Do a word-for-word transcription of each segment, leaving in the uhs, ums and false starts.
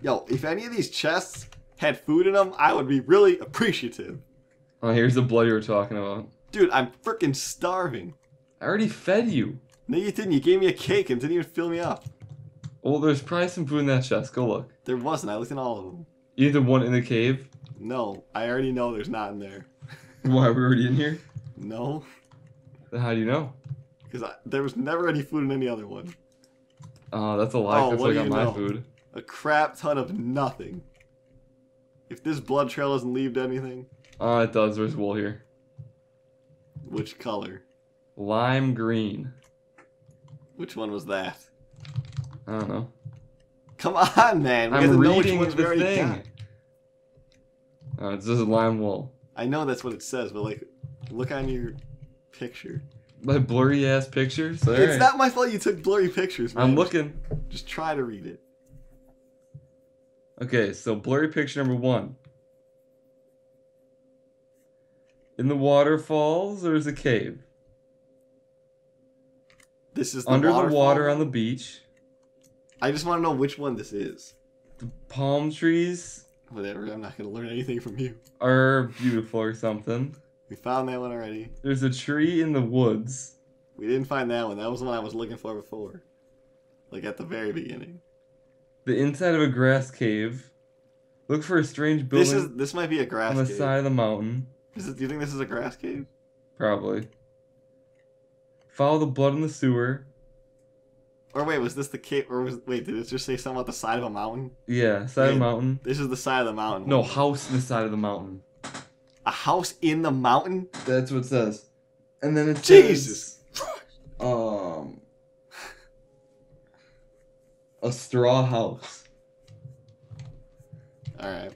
Yo, if any of these chests had food in them, I would be really appreciative. Oh, here's the blood you were talking about. Dude, I'm freaking starving. I already fed you. No, you didn't. You gave me a cake and didn't even fill me up. Well, there's probably some food in that chest. Go look. There wasn't. I looked in all of them. You need the one in the cave? No, I already know there's not in there. Why, we're already in here? No. Then how do you know? Because there was never any food in any other one. Oh, uh, that's a lie. Oh, that's what do I got you my know? Food. A crap ton of nothing. If this blood trail doesn't lead to anything. Oh, uh, it does. There's wool here. Which color? Lime green. Which one was that? I don't know. Come on, man. We I'm reading know which ones the we thing. Oh, it's just lime wool. I know that's what it says, but like, look on your picture. My blurry ass pictures? All it's right. Not my fault you took blurry pictures, man. I'm looking. Just, just try to read it. Okay, so blurry picture number one. In the waterfalls, there's a cave. This is the under waterfall. The water on the beach. I just want to know which one this is. The palm trees. Whatever, I'm not going to learn anything from you. Are beautiful or something. We found that one already. There's a tree in the woods. We didn't find that one. That was the one I was looking for before. Like at the very beginning. The inside of a grass cave. Look for a strange building. This is this might be a grass cave. On the cave. Side of the mountain. Is it, do you think this is a grass cave? Probably. Follow the blood in the sewer. Or wait, was this the cave? Or was wait, did it just say something about the side of a mountain? Yeah, side wait, of a mountain. This is the side of the mountain. No, house in the side of the mountain. A house in the mountain? That's what it says. And then it Jesus. Says... Um... A straw house. Alright.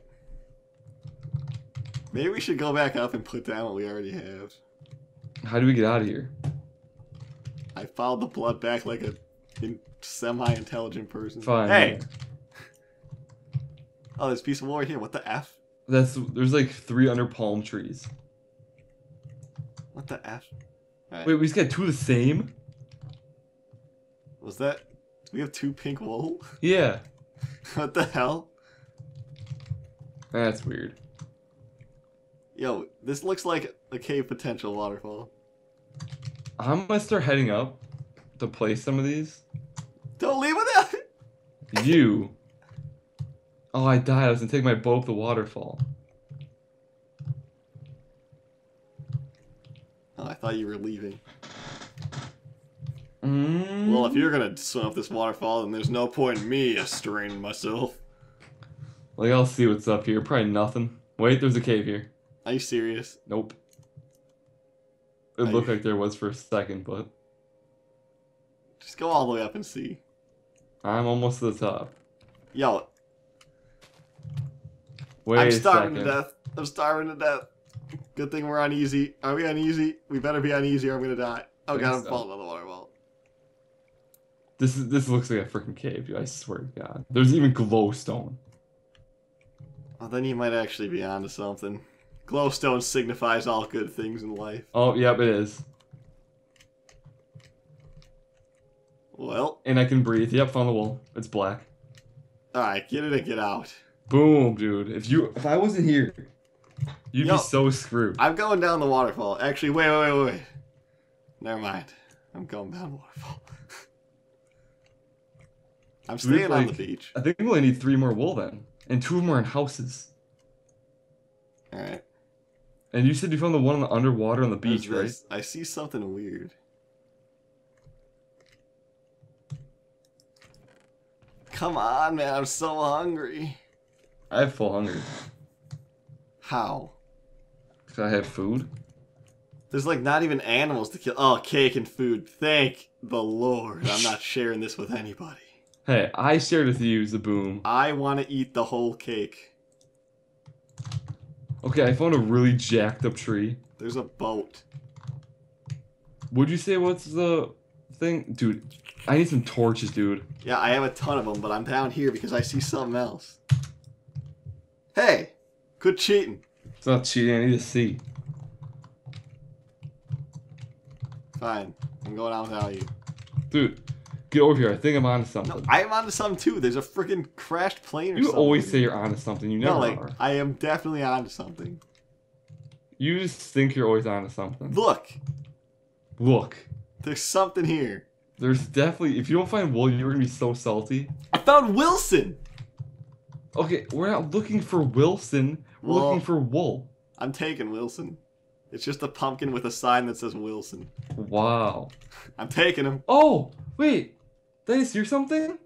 Maybe we should go back up and put down what we already have. How do we get out of here? I followed the blood back like a semi-intelligent person. Fine. Hey! Oh, there's a piece of wool right here. What the F? That's there's like three under palm trees. What the F? Right. Wait, we just got two of the same? Was that... We have two pink wool? Yeah. What the hell? That's weird. Yo, this looks like a cave potential waterfall. I'm gonna start heading up to play some of these. Don't leave without it! You... Oh, I died. I was going to take my bow up the waterfall. Oh, I thought you were leaving. Mm. Well, if you're going to swim up this waterfall, then there's no point in me straining myself. Like, I'll see what's up here. Probably nothing. Wait, there's a cave here. Are you serious? Nope. It Are looked you... like there was for a second, but... Just go all the way up and see. I'm almost to the top. Yo... Wait I'm starving to death. I'm starving to death. Good thing we're on easy. Are we on easy? We better be on easy or I'm gonna die. Oh god, I'm so. Falling on the waterfall. This is this looks like a freaking cave, dude. I swear to god. There's even glowstone. Well, then you might actually be onto something. Glowstone signifies all good things in life. Oh, yep, it is. Well. And I can breathe. Yep, found the wall. It's black. Alright, get in and get out. Boom, dude. If you if I wasn't here, you'd Yo, be so screwed. I'm going down the waterfall. Actually, wait, wait, wait, wait. Never mind. I'm going down the waterfall. I'm staying We've, on like, the beach. I think we only need three more wool then. And two of them are in houses. Alright. And you said you found the one on the underwater on the beach, right? This? I see something weird. Come on, man. I'm so hungry. I'm full hunger. How? Because I have food. There's like not even animals to kill. Oh, cake and food. Thank the Lord. I'm not sharing this with anybody. Hey, I shared with you, Zaboom. I want to eat the whole cake. Okay, I found a really jacked up tree. There's a boat. Would you say what's the thing? Dude, I need some torches, dude. Yeah, I have a ton of them, but I'm down here because I see something else. Hey! Quit cheating. It's not cheating, I need to see. Fine. I'm going out without you. Dude, Get over here. I think I'm onto something. No, I am onto something too. There's a freaking crashed plane or you something. You always say you're onto something. You never no, like, are. I am definitely onto something. You just think you're always onto something. Look. Look. There's something here. There's definitely... If you don't find William, you're going to be so salty. I found Wilson! Okay, we're not looking for Wilson. We're well, looking for wool. I'm taking Wilson. It's just a pumpkin with a sign that says Wilson. Wow. I'm taking him. Oh, wait. Did I just hear something?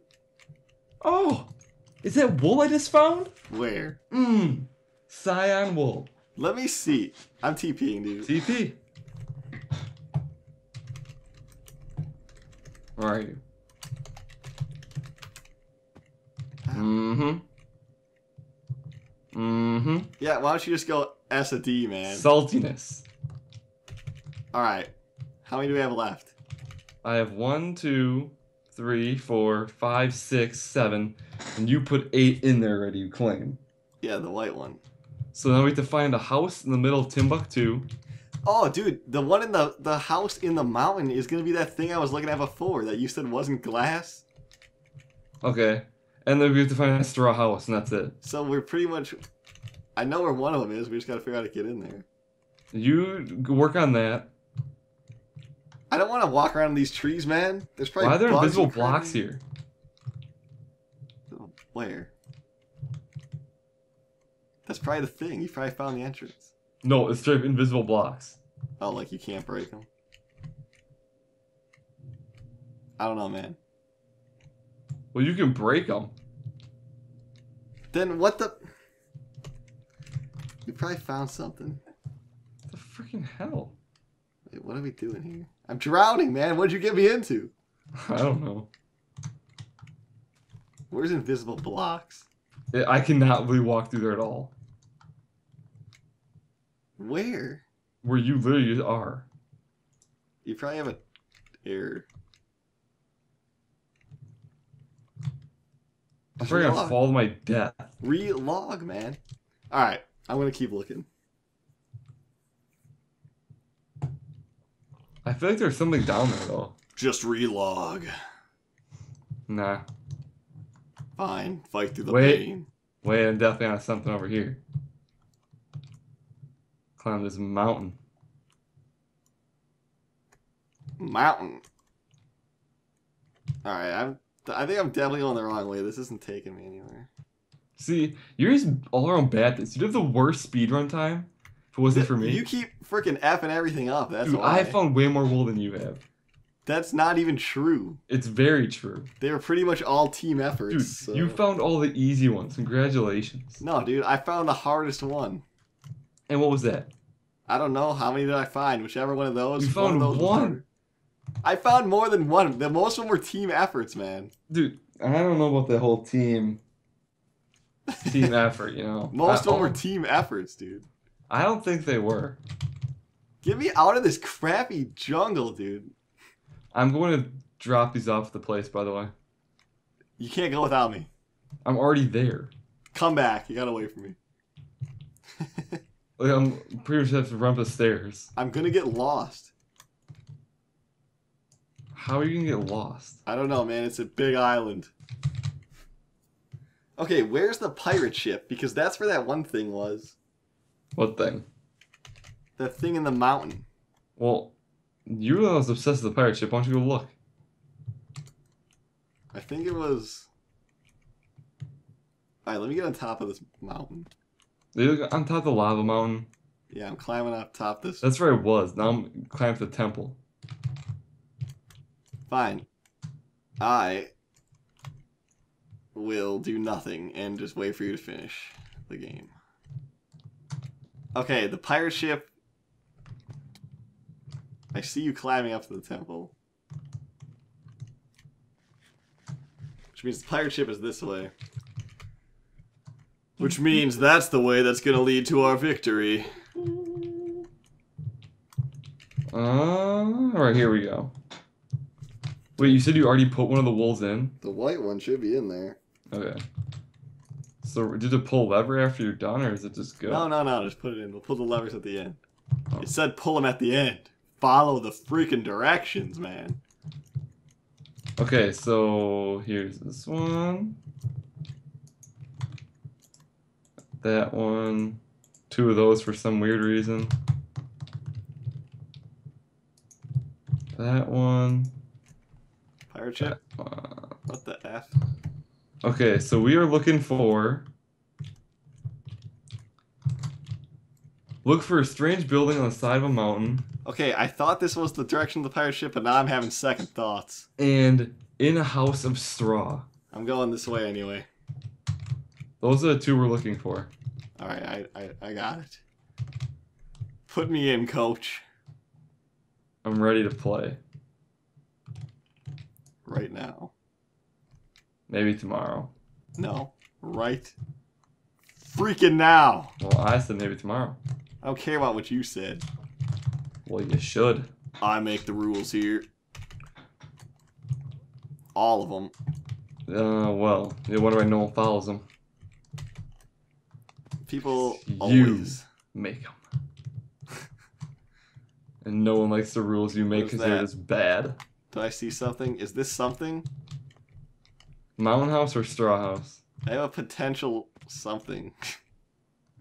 Oh. Is that wool I just found? Where? Mmm. Scion wool. Let me see. I'm TPing, dude. T P. Where are you? Mm-hmm. Mm-hmm. Yeah, why don't you just go S a D, man? Saltiness. Alright. How many do we have left? I have one, two, three, four, five, six, seven. And you put eight in there already, you claim. Yeah, the white one. So now we have to find a house in the middle of Timbuktu. Oh, dude, the one in the, the house in the mountain is going to be that thing I was looking at before that you said wasn't glass. Okay. And then we have to find a straw house, and that's it. So we're pretty much... I know where one of them is. We just got to figure out how to get in there. You work on that. I don't want to walk around these trees, man. There's probably... Why are there invisible blocks here? Oh, where? That's probably the thing. You probably found the entrance. No, it's straight invisible blocks. Oh, like you can't break them. I don't know, man. Well, you can break them. Then what the... You probably found something. What the freaking hell? Wait, what are we doing here? I'm drowning, man. What'd you get me into? I don't know. Where's invisible blocks? I cannot really walk through there at all. Where? Where you literally are. You probably have an error. I'm probably gonna fall to my death. Relog, man. Alright, I'm gonna keep looking. I feel like there's something down there though. Just relog. Nah. Fine, fight through the wait, pain. Wait, I'm definitely on something over here. Climb this mountain. Mountain. All right, I'm. I think I'm definitely going the wrong way. This isn't taking me anywhere. See, you're just all around bad at this. You'd have the worst speedrun time if it wasn't for me. You keep freaking effing everything up. That's Dude, why. I found way more wool than you have. That's not even true. It's very true. They were pretty much all team efforts. Dude, so. You found all the easy ones. Congratulations. No, dude, I found the hardest one. And what was that? I don't know. How many did I find? Whichever one of those. You found one. Of those one. I found more than one. The most of them were team efforts, man. Dude, I don't know about the whole team. Team effort, you know. Most of them were team efforts, dude. I don't think they were. Get me out of this crappy jungle, dude. I'm going to drop these off at the place, by the way. You can't go without me. I'm already there. Come back. You got away from me. Like I'm pretty much have to run up the stairs. I'm going to get lost. How are you going to get lost? I don't know, man. It's a big island. Okay, where's the pirate ship? Because that's where that one thing was. What thing? The thing in the mountain. Well... You were always obsessed with the pirate ship. Why don't you go look? I think it was... Alright, let me get on top of this mountain. You're on top of the lava mountain? Yeah, I'm climbing up top this... That's where it was. Now I'm climbing to the temple. Fine. I... will do nothing and just wait for you to finish the game. Okay, the pirate ship... I see you climbing up to the temple. Which means the pirate ship is this way. Which means that's the way that's gonna lead to our victory. Uh, alright, here we go. Wait, you said you already put one of the wools in? The white one should be in there. Okay. So, did it pull lever after you're done, or is it just go? No, no, no, just put it in. We'll pull the levers at the end. Oh. It said pull them at the end. Follow the freaking directions, man. Okay, so here's this one, that one, two of those for some weird reason, that one, pirate ship, what the F. Okay, so we are looking for, look for a strange building on the side of a mountain. Okay, I thought this was the direction of the pirate ship, but now I'm having second thoughts. And in a house of straw. I'm going this way anyway. Those are the two we're looking for. Alright, I, I, I got it. Put me in, coach. I'm ready to play. Right now. Maybe tomorrow. No, right freaking now. Well, I said maybe tomorrow. I don't care about what you said. Well, you should. I make the rules here. All of them. Uh, well, what do I know follows them? People you always make them. And no one likes the rules you make because they're just bad. Do I see something? Is this something? Mountain house or straw house? I have a potential something.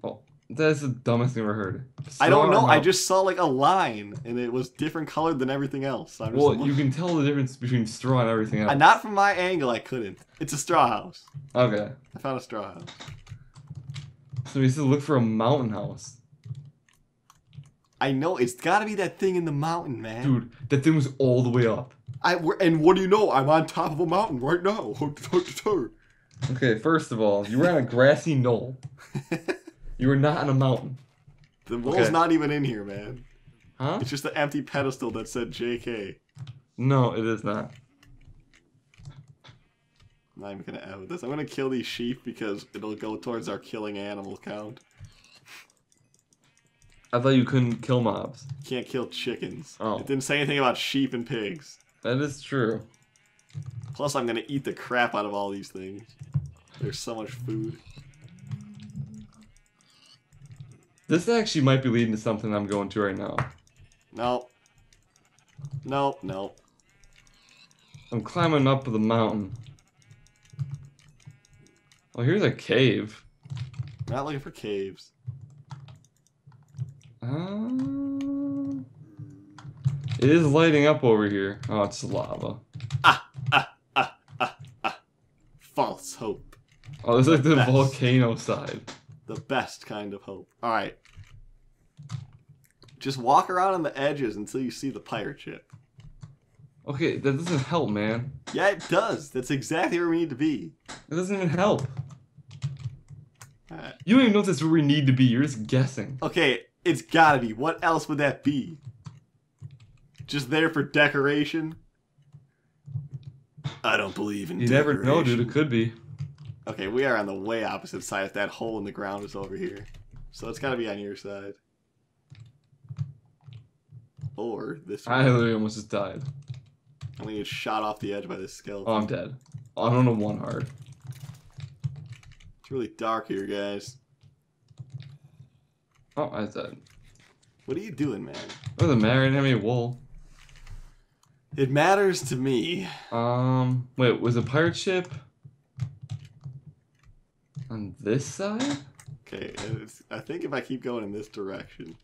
Oh. That's the dumbest thing I've ever heard. Straw I don't know. I just saw like a line, and it was different colored than everything else. I'm just well, like, you can tell the difference between straw and everything else. Not from my angle, I couldn't. It's a straw house. Okay. I found a straw house. So we still look for a mountain house. I know. It's got to be that thing in the mountain, man. Dude, that thing was all the way up. I and what do you know? I'm on top of a mountain right now. Okay, first of all, you were on a grassy knoll. You were not on a mountain. The wall's okay. Not even in here, man. Huh? It's just an empty pedestal that said J K. No, it is not. I'm not even going to edit this. I'm going to kill these sheep because it'll go towards our killing animal count. I thought you couldn't kill mobs. Can't kill chickens. Oh. It didn't say anything about sheep and pigs. That is true. Plus, I'm going to eat the crap out of all these things. There's so much food. This actually might be leading to something I'm going to right now. No. No, no. I'm climbing up the mountain. Oh, here's a cave. I'm not looking for caves. Uh, it is lighting up over here. Oh, it's lava. Ah, ah, ah, ah, ah. False hope. Oh, this is like the That's... volcano side. The best kind of hope. Alright. Just walk around on the edges until you see the pirate ship. Okay, that doesn't help, man. Yeah, it does. That's exactly where we need to be. It doesn't even help. Alright. You don't even know if that's where we need to be. You're just guessing. Okay, it's gotta be. What else would that be? Just there for decoration? I don't believe in decoration. You never know, dude. It could be. Okay, we are on the way opposite side. That hole in the ground is over here. So it's gotta be on your side. Or this one. I literally almost just died. I'm gonna get shot off the edge by this skeleton. Oh, I'm dead. I don't know one heart. It's really dark here, guys. Oh, I died. What are you doing, man? It doesn't matter. I didn't have any wool. It matters to me. Um, wait, was a pirate ship on this side? Okay, it's, I think if I keep going in this direction.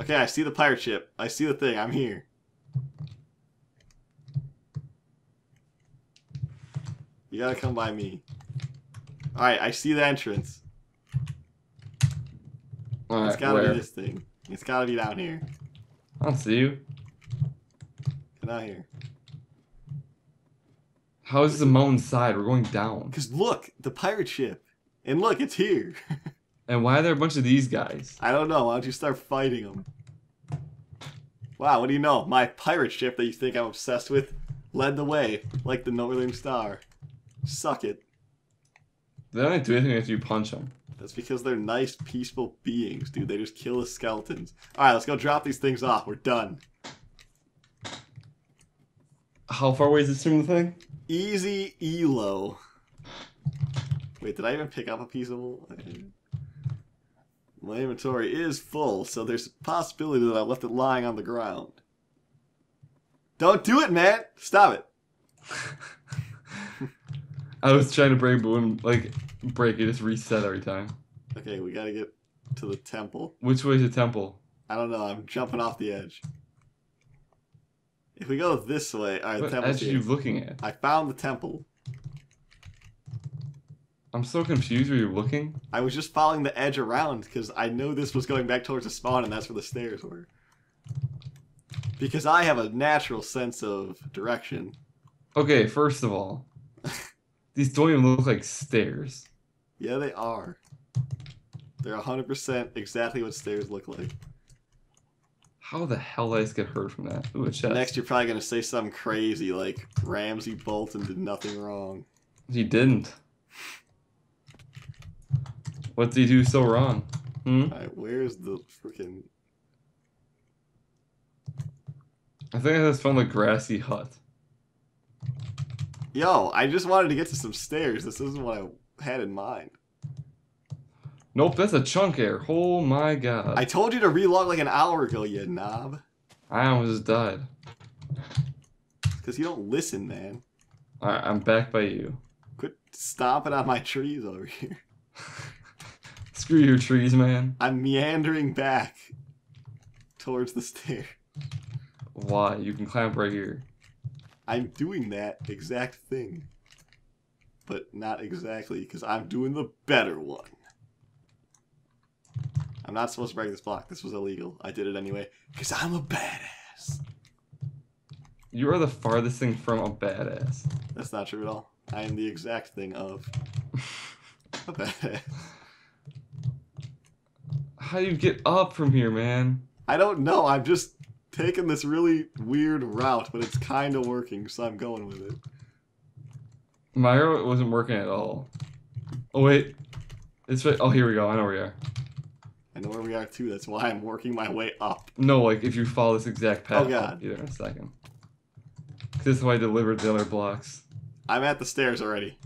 Okay, I see the pirate ship. I see the thing. I'm here. You gotta come by me. Alright, I see the entrance. All it's right, gotta where? be this thing. It's gotta be down here. I don't see you. Get out here. How is the mountain side? We're going down. Because look, the pirate ship. And look, it's here. And why are there a bunch of these guys? I don't know. Why don't you start fighting them? Wow, what do you know? My pirate ship that you think I'm obsessed with led the way, like the Northern Star. Suck it. They don't do anything after you punch them. That's because they're nice, peaceful beings, dude. They just kill the skeletons. Alright, let's go drop these things off. We're done. How far away is this from the thing? Easy E L O. Wait, did I even pick up a piece of wool? My inventory is full, so there's a possibility that I left it lying on the ground. Don't do it, man! Stop it. I was trying to break, but wouldn't like break it. Just reset every time. Okay, we gotta get to the temple. Which way's the temple? I don't know. I'm jumping off the edge. If we go this way, all right. What edge are you looking at? I found the temple. I'm so confused where you're looking. I was just following the edge around because I knew this was going back towards the spawn, and that's where the stairs were. Because I have a natural sense of direction. Okay, first of all, these don't even look like stairs. Yeah, they are. They're one hundred percent exactly what stairs look like. How the hell did I just get hurt from that? Ooh, a chest. Next, you're probably going to say something crazy like, Ramsey Bolton did nothing wrong. He didn't. What did he do so wrong? Hmm? Alright, where's the freaking... I think I just found the grassy hut. Yo, I just wanted to get to some stairs. This isn't what I had in mind. Nope, that's a chunk air. Oh my god. I told you to relog like an hour ago, you knob. I almost died. Because you don't listen, man. Alright, I'm back by you. Quit stomping on my trees over here. Screw your trees, man. I'm meandering back towards the stair. Why? You can climb right here. I'm doing that exact thing. But not exactly, because I'm doing the better one. I'm not supposed to break this block. This was illegal. I did it anyway, because I'm a badass. You are the farthest thing from a badass. That's not true at all. I am the exact thing of a badass. How do you get up from here, man? I don't know. I'm just taking this really weird route, but it's kind of working, so I'm going with it. My route wasn't working at all. Oh, wait. It's right. Oh, here we go. I know where we are. I know where we are, too. That's why I'm working my way up. No, like, if you follow this exact path, oh, God. You're in a second. This is why I delivered the other blocks. I'm at the stairs already.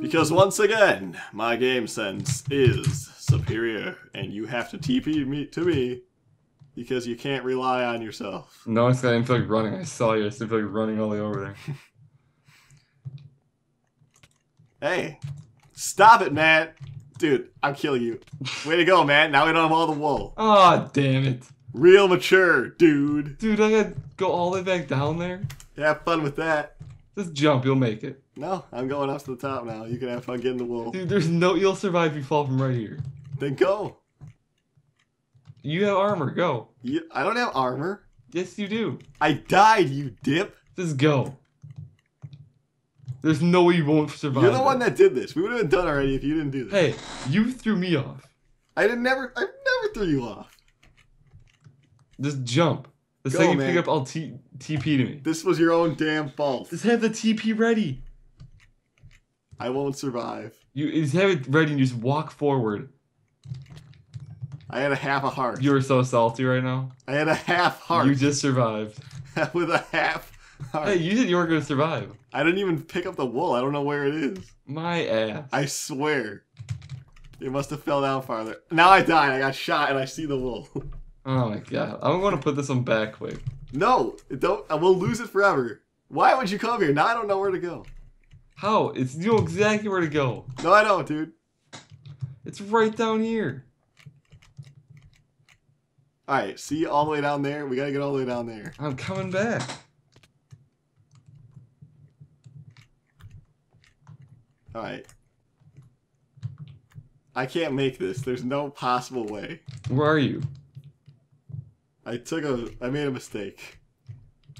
Because once again, my game sense is superior, and you have to T P me to me because you can't rely on yourself. No, I didn't feel like running. I saw you. I didn't feel like running all the way over there. Hey, stop it, man. Dude, I'm killing you. Way to go, man. Now we don't have all the wool. Aw, oh, damn it. Real mature, dude. Dude, I gotta go all the way back down there. Have fun with that. Just jump, you'll make it. No, I'm going up to the top now. You can have fun getting the wool. Dude, there's no... You'll survive if you fall from right here. Then go. You have armor, go. You, I don't have armor. Yes, you do. I died, you dip. Just go. There's no way you won't survive. You're the one that did this. We would have been done already if you didn't do this. Hey, you threw me off. I didn't never... I never threw you off. Just jump. The Go, second you man. pick up, I'll t TP to me. This was your own damn fault. Just have the T P ready. I won't survive. You just have it ready and you just walk forward. I had a half a heart. You are so salty right now. I had a half heart. You just survived. With a half heart. Hey, you said you weren't going to survive. I didn't even pick up the wool. I don't know where it is. My ass. I swear. It must have fell down farther. Now I died. I got shot and I see the wool. Oh my god. I'm going to put this one back quick. No! Don't. I will lose it forever. Why would you come here? Now I don't know where to go. How? It's, you know exactly where to go. No, I don't, dude. It's right down here. Alright, see all the way down there? We gotta get all the way down there. I'm coming back. Alright. I can't make this. There's no possible way. Where are you? I took a... I made a mistake.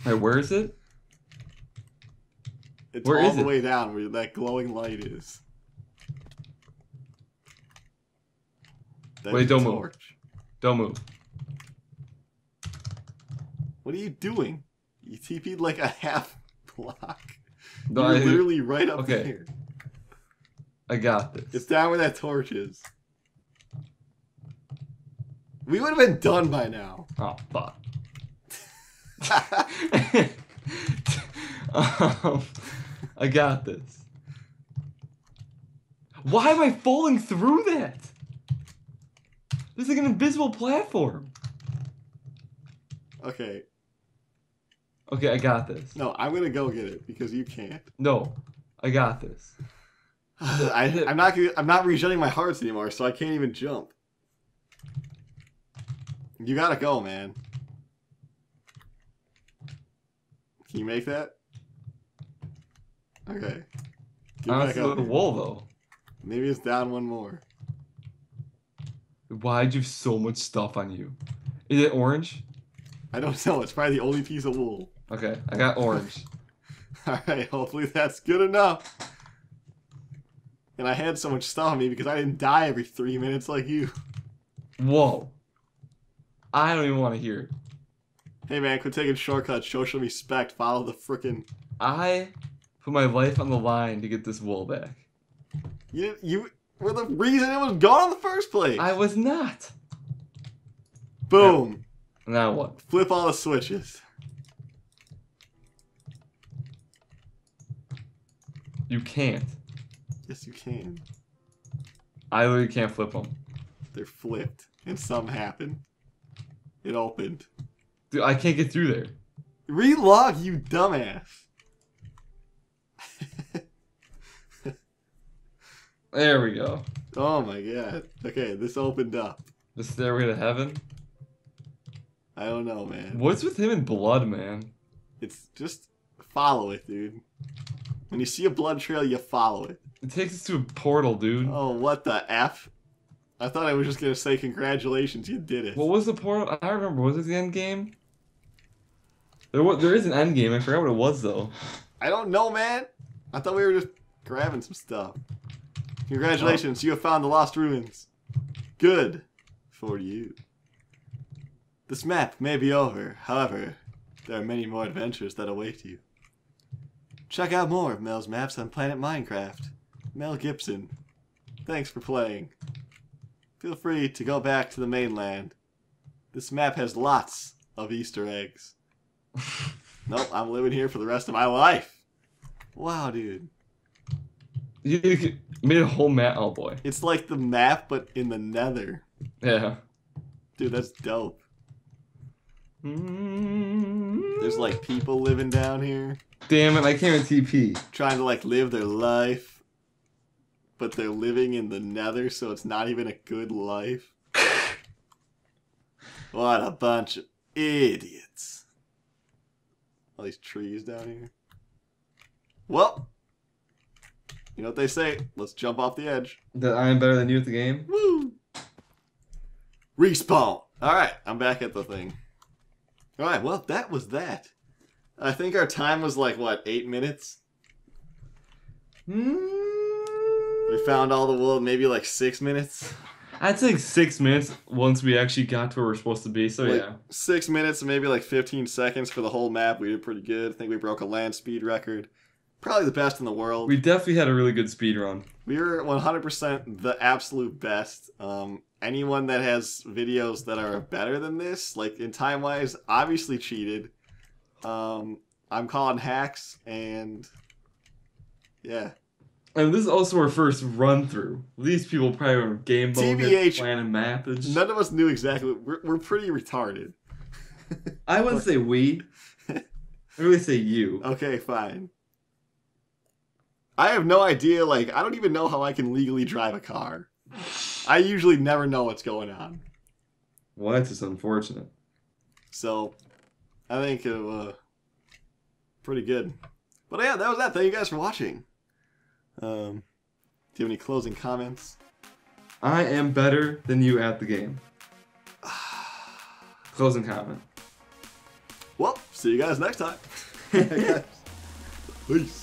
Alright, where is it? It's where all is the it? way down where that glowing light is. That Wait, don't torch. move. Don't move. What are you doing? You T P'd like a half block. No, You're I, literally right up okay. there. I got this. It's down where that torch is. We would have been done by now. Oh, fuck. um, I got this. Why am I falling through that? This is like an invisible platform. Okay. Okay, I got this. No, I'm gonna go get it because you can't. No, I got this. I, I'm not. I'm not regenerating my hearts anymore, so I can't even jump. You gotta go, man. Can you make that? Okay. Get I don't see the wall though. Maybe it's down one more. Why'd you have so much stuff on you? Is it orange? I don't know. It's probably the only piece of wool. Okay, I got orange. Alright, hopefully that's good enough. And I had so much stuff on me because I didn't die every three minutes like you. Whoa. I don't even want to hear it. Hey man, quit taking shortcuts. Show some respect. Follow the frickin'... I put my life on the line to get this wool back. You, you were the reason it was gone in the first place. I was not. Boom. Now, Now what? Flip all the switches. You can't. Yes, you can. I literally can't flip them. They're flipped. And some happened. It opened. Dude, I can't get through there. Relog, you dumbass. There we go. Oh my god. Okay, this opened up. The stairway to heaven? I don't know, man. What's with him and blood, man? It's just follow it, dude. When you see a blood trail, you follow it. It takes us to a portal, dude. Oh, what the F? I thought I was just going to say congratulations, you did it. What was the portal? I remember. Was it the end game? There was, there is an end game. I forgot what it was, though. I don't know, man. I thought we were just grabbing some stuff. Congratulations, oh. You have found the lost ruins. Good for you. This map may be over, however, there are many more adventures that await you. Check out more of Mel's maps on Planet Minecraft. Mel Gibson. Thanks for playing. Feel free to go back to the mainland. This map has lots of Easter eggs. Nope, I'm living here for the rest of my life. Wow, dude. You made a whole map, oh boy. It's like the map, but in the nether. Yeah. Dude, that's dope. There's like people living down here. Damn it, I can't even T P. Trying to like live their life. But they're living in the nether, so it's not even a good life. What a bunch of idiots. All these trees down here. Well, you know what they say, let's jump off the edge. That I am better than you at the game? Woo! Respawn! Alright, I'm back at the thing. Alright, well, that was that. I think our time was like, what, eight minutes? Mm-hmm. We found all the wool in maybe like six minutes. I'd say six minutes once we actually got to where we're supposed to be, so like, yeah. Six minutes, maybe like fifteen seconds for the whole map. We did pretty good. I think we broke a land speed record. Probably the best in the world. We definitely had a really good speed run. We were one hundred percent the absolute best. Um... Anyone that has videos that are better than this, like in time-wise, obviously cheated. Um, I'm calling hacks, and yeah. And this is also our first run-through. These people probably were game bonus, plan and map. Just... None of us knew exactly. We're, we're pretty retarded. I wouldn't say we. I really say you. Okay, fine. I have no idea, like, I don't even know how I can legally drive a car. I usually never know what's going on. Well, that's just unfortunate. So, I think it was uh, pretty good. But yeah, that was that. Thank you guys for watching. Um, do you have any closing comments? I am better than you at the game. Closing comment. Well, see you guys next time. Peace.